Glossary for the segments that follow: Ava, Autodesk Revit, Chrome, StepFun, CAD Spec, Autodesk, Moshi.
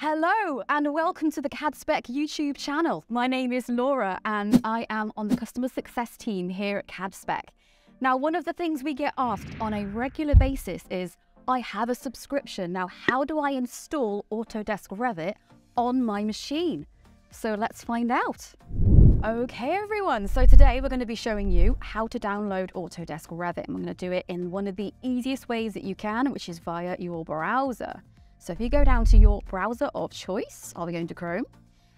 Hello and welcome to the CAD Spec YouTube channel. My name is Laura and I am on the customer success team here at CAD Spec. Now, one of the things we get asked on a regular basis is, I have a subscription. Now, how do I install Autodesk Revit on my machine? So let's find out. Okay, everyone. So today we're going to be showing you how to download Autodesk Revit. I'm going to do it in one of the easiest ways that you can, which is via your browser. So if you go down to your browser of choice, I'll be going to Chrome.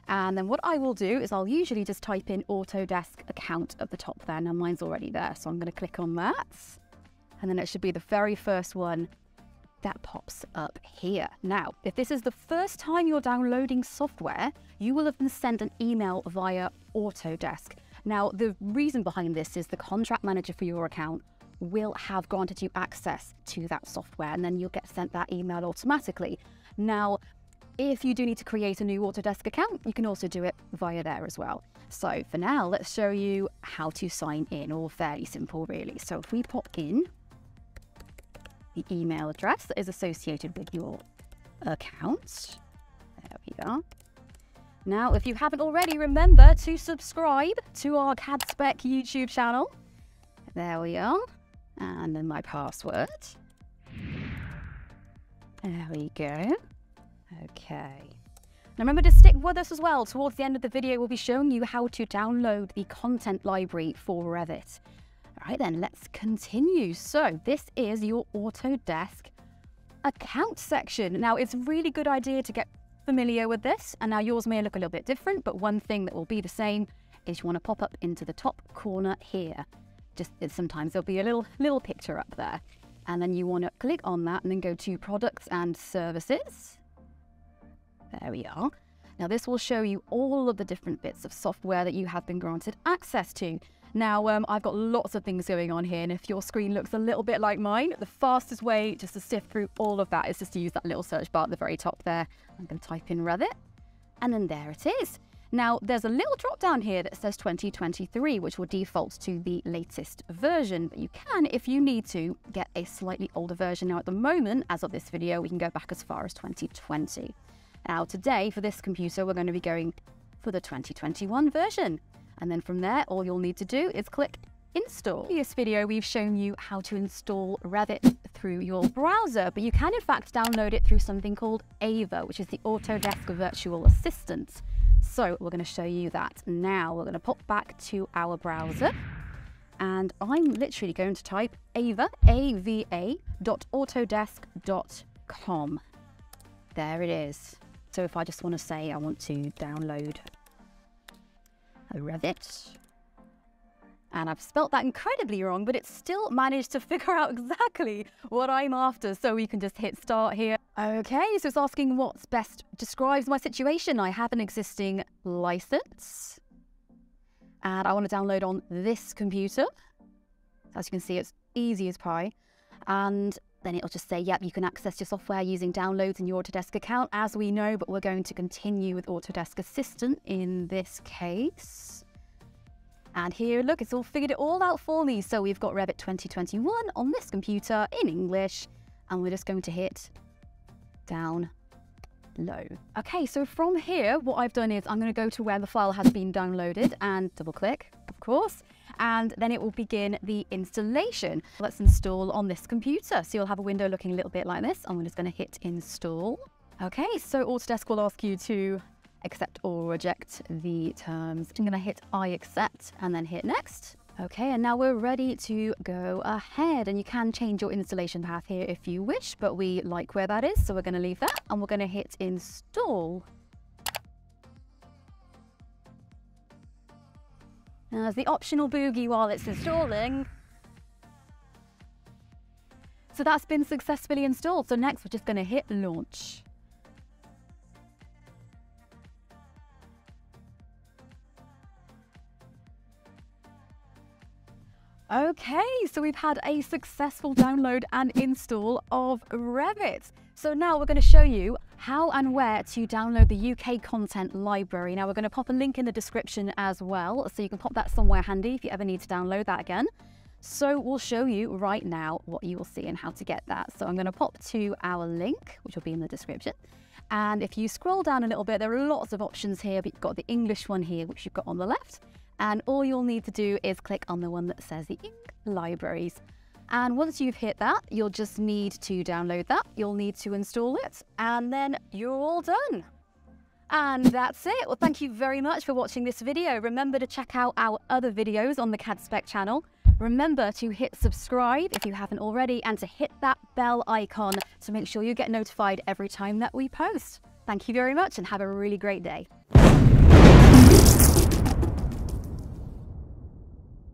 And then what I will do is I'll usually just type in Autodesk account at the top there. Now mine's already there, so I'm going to click on that. And then it should be the very first one that pops up here. Now, if this is the first time you're downloading software, you will have been sent an email via Autodesk. Now, the reason behind this is the contract manager for your account will have granted you access to that software, and then you'll get sent that email automatically. Now, if you do need to create a new Autodesk account, you can also do it via there as well. So for now, let's show you how to sign in, all fairly simple really. So if we pop in the email address that is associated with your account, there we are. Now, if you haven't already, remember to subscribe to our CAD Spec YouTube channel. There we are. And then my password. There we go. Okay. Now remember to stick with us as well. Towards the end of the video, we'll be showing you how to download the content library for Revit. All right then, let's continue. So this is your Autodesk account section. Now it's a really good idea to get familiar with this. And now yours may look a little bit different, but one thing that will be the same is you want to pop up into the top corner here. Just sometimes there'll be a little picture up there. And then you want to click on that and then go to products and services. There we are. Now this will show you all of the different bits of software that you have been granted access to. Now I've got lots of things going on here, and if your screen looks a little bit like mine, the fastest way just to sift through all of that is just to use that little search bar at the very top there. I'm going to type in Revit and then there it is. Now, there's a little drop down here that says 2023, which will default to the latest version, but you can, if you need to, get a slightly older version. Now, at the moment, as of this video, we can go back as far as 2020. Now, today, for this computer, we're going to be going for the 2021 version. And then from there, all you'll need to do is click Install. In this video, we've shown you how to install Revit through your browser, but you can, in fact, download it through something called Ava, which is the Autodesk Virtual Assistant. So we're going to show you that now. We're going to pop back to our browser and I'm literally going to type Ava, ava.autodesk.com. There it is. So if I just want to say I want to download a Revit, and I've spelt that incredibly wrong, but it still managed to figure out exactly what I'm after. So we can just hit start here. Okay, so it's asking what's best describes my situation. I have an existing license and I want to download on this computer. As you can see, it's easy as pie. And then it'll just say, yep, you can access your software using downloads in your Autodesk account, as we know, but we're going to continue with Autodesk Assistant in this case. And here, look, it's all figured it all out for me. So we've got Revit 2021 on this computer in English, and we're just going to hit download. Okay, so from here, what I've done is I'm going to go to where the file has been downloaded and double click, of course, and then it will begin the installation. Let's install on this computer. So you'll have a window looking a little bit like this. I'm just going to hit install. Okay, so Autodesk will ask you to accept or reject the terms. I'm going to hit I accept and then hit next. Okay, and now we're ready to go ahead, and you can change your installation path here if you wish, but we like where that is, so we're going to leave that and we're going to hit install. Now there's the optional boogie while it's installing. So that's been successfully installed. So next we're just going to hit launch. Okay, so we've had a successful download and install of Revit. So now we're going to show you how and where to download the UK content library. Now we're going to pop a link in the description as well, so you can pop that somewhere handy if you ever need to download that again. So we'll show you right now what you will see and how to get that. So I'm going to pop to our link, which will be in the description. And if you scroll down a little bit, there are lots of options here, but you've got the English one here, which you've got on the left. And all you'll need to do is click on the one that says the Ink Libraries. And once you've hit that, you'll just need to download that. You'll need to install it, and then you're all done. And that's it. Well, thank you very much for watching this video. Remember to check out our other videos on the CAD Spec channel. Remember to hit subscribe if you haven't already, and to hit that bell icon to make sure you get notified every time that we post. Thank you very much and have a really great day.